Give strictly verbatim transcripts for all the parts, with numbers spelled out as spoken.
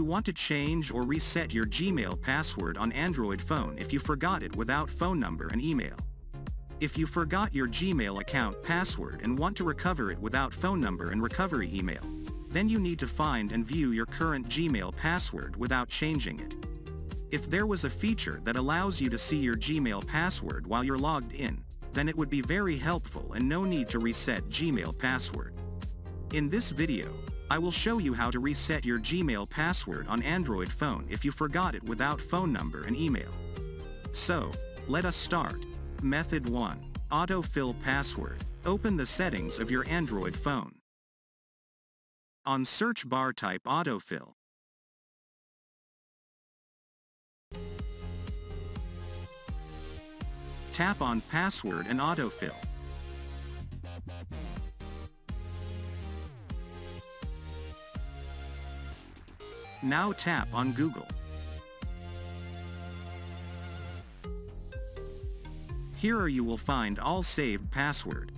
you want to change or reset your Gmail password on Android phone if you forgot it without phone number and email. If you forgot your Gmail account password and want to recover it without phone number and recovery email, then you need to find and view your current Gmail password without changing it. If there was a feature that allows you to see your Gmail password while you're logged in, then it would be very helpful and no need to reset Gmail password. In this video, I will show you how to reset your Gmail password on Android phone if you forgot it without phone number and email. So, let us start. Method one. Autofill password. Open the settings of your Android phone. On search bar type autofill. Tap on password and autofill. Now tap on Google. Here you will find all saved password.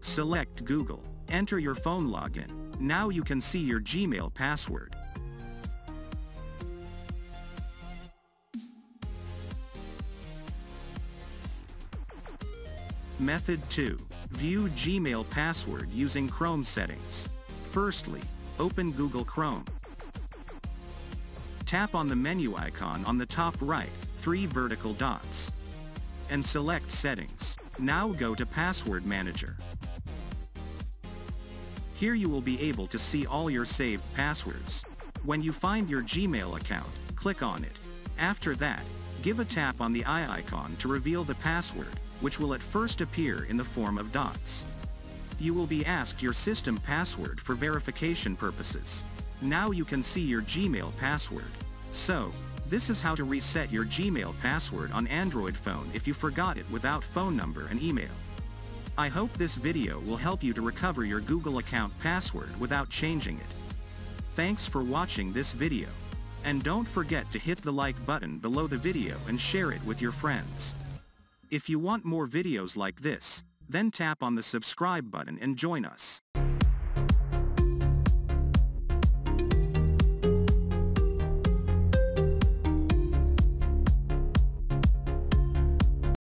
Select Google. Enter your phone login. Now you can see your Gmail password. Method two. View Gmail password using Chrome settings. Firstly, open Google Chrome. Tap on the menu icon on the top right, three vertical dots, and select Settings. Now go to Password Manager. Here you will be able to see all your saved passwords. When you find your Gmail account, click on it. After that, give a tap on the eye icon to reveal the password, which will at first appear in the form of dots. You will be asked your system password for verification purposes. Now you can see your Gmail password. So, this is how to reset your Gmail password on Android phone if you forgot it without phone number and email. I hope this video will help you to recover your Google account password without changing it. Thanks for watching this video. And don't forget to hit the like button below the video and share it with your friends. If you want more videos like this, then tap on the subscribe button and join us.